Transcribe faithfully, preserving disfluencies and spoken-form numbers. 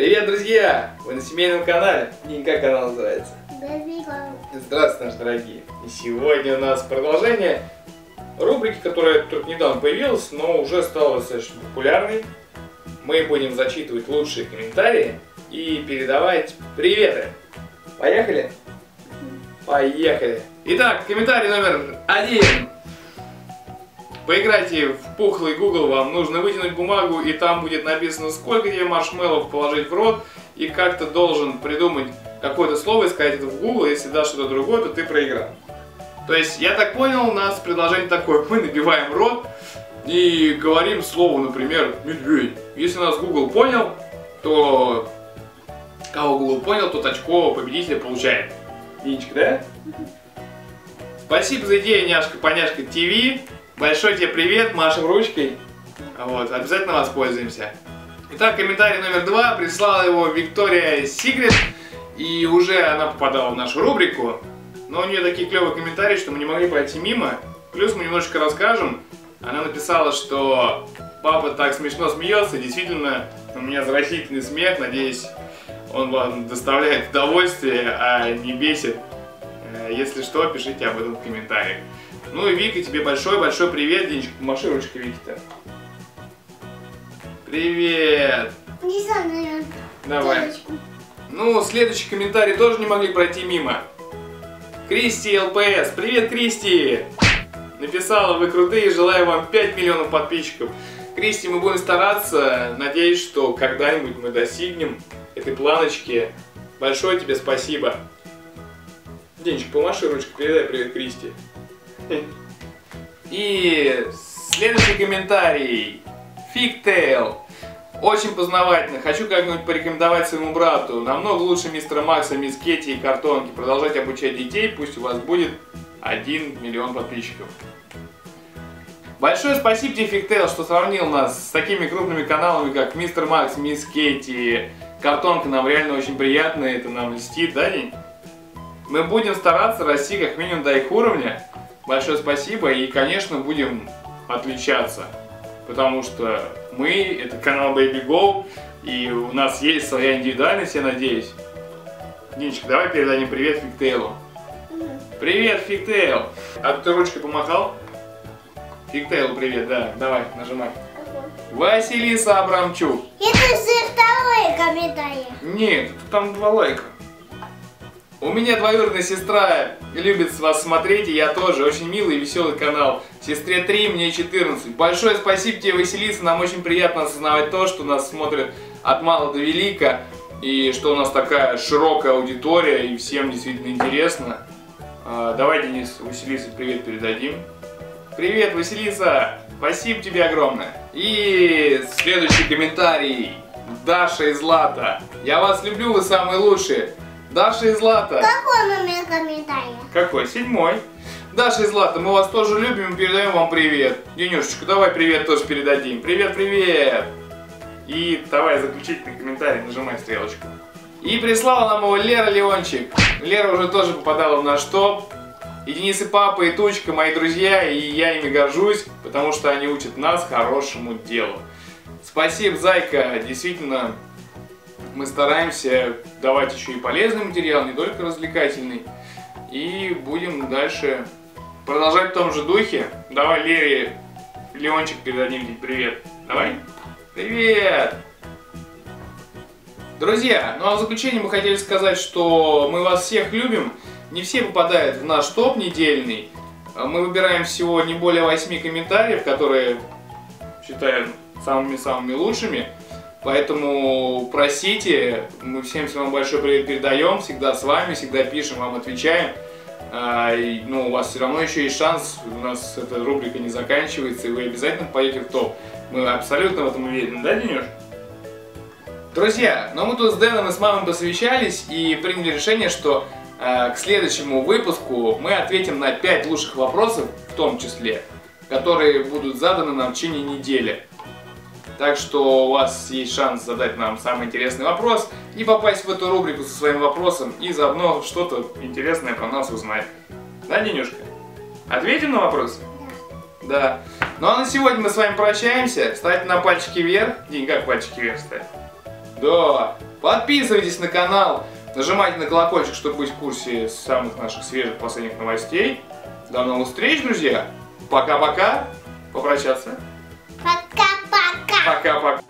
Привет, друзья! Вы на семейном канале, и как канал называется? Здравствуйте, наши дорогие! И сегодня у нас продолжение рубрики, которая только недавно появилась, но уже стала достаточно популярной. Мы будем зачитывать лучшие комментарии и передавать приветы. Поехали? Поехали! Итак, комментарий номер один. Поиграйте в пухлый Google, вам нужно вытянуть бумагу, и там будет написано, сколько тебе маршмеллов положить в рот, и как ты должен придумать какое-то слово и сказать это в Google, если дашь что-то другое, то ты проиграл. То есть, я так понял, у нас предложение такое, мы набиваем рот и говорим слово, например, медведь. Если нас Google понял, то... Кого Google понял, тот очко победителя получает. Нинечка, да? Спасибо за идею, няшка-поняшка ТВ. Большой тебе привет, машем ручкой. Вот, обязательно воспользуемся. Итак, комментарий номер два. Прислала его Victoria's Secret. И уже она попадала в нашу рубрику. Но у нее такие клевые комментарии, что мы не могли пройти мимо. Плюс мы немножечко расскажем. Она написала, что папа так смешно смеется. Действительно, у меня заразительный смех. Надеюсь, он вам доставляет удовольствие, а не бесит. Если что, пишите об этом в комментариях. Ну и Вика, тебе большой-большой привет, Денечка, помаши ручкой Вики-то. Привет! Не знаю, наверное. Давай. Девочку. Ну, следующий комментарий тоже не могли пройти мимо. Кристи ЛПС. Привет, Кристи! Написала, вы крутые, желаю вам пять миллионов подписчиков. Кристи, мы будем стараться, надеюсь, что когда-нибудь мы достигнем этой планочки. Большое тебе спасибо. Денечка, помаши ручкой, передай привет Кристи. И следующий комментарий. Фигтейл. Очень познавательно. Хочу как-нибудь порекомендовать своему брату. Намного лучше мистера Макса, мисс Кэти и картонки. Продолжайте обучать детей. Пусть у вас будет один миллион подписчиков. Большое спасибо тебе, Фигтейл, что сравнил нас с такими крупными каналами, как мистер Макс, мисс Кэти. Картонка нам реально очень приятно. Это нам льстит, да, День? Мы будем стараться расти как минимум до их уровня. Большое спасибо, и, конечно, будем отличаться, потому что мы, это канал Baby Go, и у нас есть своя индивидуальность, я надеюсь. Динечка, давай передадим привет Фигтейлу. Привет, Фигтейл! А ты ручкой помахал? Фигтейлу привет, да, давай, нажимай. Василиса Абрамчук. Это же второй комментарий. Нет, там два лайка. У меня двоюродная сестра любит вас смотреть, и я тоже. Очень милый и веселый канал. Сестре три, мне четырнадцать. Большое спасибо тебе, Василиса. Нам очень приятно осознавать то, что нас смотрят от мала до велика. И что у нас такая широкая аудитория, и всем действительно интересно. А, давай, Денис, Василисе привет передадим. Привет, Василиса. Спасибо тебе огромное. И следующий комментарий. Даша из Лата. Я вас люблю, вы самые лучшие. Даша из Лата. Какой номер комментария? Какой? Седьмой. Даша из Лата, мы вас тоже любим и передаем вам привет. Денюшечка, давай привет тоже передадим. Привет-привет. И давай заключительный комментарий, нажимай стрелочку. И прислала нам его Лера Леончик. Лера уже тоже попадала в наш топ. И Денис, и папа, и Тучка, мои друзья, и я ими горжусь, потому что они учат нас хорошему делу. Спасибо, зайка, действительно... Мы стараемся давать еще и полезный материал, не только развлекательный. И будем дальше продолжать в том же духе. Давай Лере Леончик передадим привет. Давай. Привет! Друзья, ну а в заключение мы хотели сказать, что мы вас всех любим. Не все попадают в наш топ недельный. Мы выбираем всего не более восьми комментариев, которые считаем самыми-самыми лучшими. Поэтому просите, мы всем вам большой привет передаем, всегда с вами, всегда пишем, вам отвечаем. А, и, ну, у вас все равно еще есть шанс, у нас эта рубрика не заканчивается, и вы обязательно пойдете в топ. Мы абсолютно в этом уверены, да, Денюш? Друзья, ну мы тут с Дэном и с мамой посовещались и приняли решение, что а, к следующему выпуску мы ответим на пять лучших вопросов, в том числе, которые будут заданы нам в течение недели. Так что у вас есть шанс задать нам самый интересный вопрос и попасть в эту рубрику со своим вопросом и заодно что-то интересное про нас узнать. Да, Денюшка? Ответим на вопросы? Да. Да. Ну а на сегодня мы с вами прощаемся. Ставьте на пальчики вверх. День, как пальчики вверх ставить? Да, подписывайтесь на канал, нажимайте на колокольчик, чтобы быть в курсе самых наших свежих последних новостей. До новых встреч, друзья. Пока-пока. Попрощаться. Пока-пока. Пока-пока.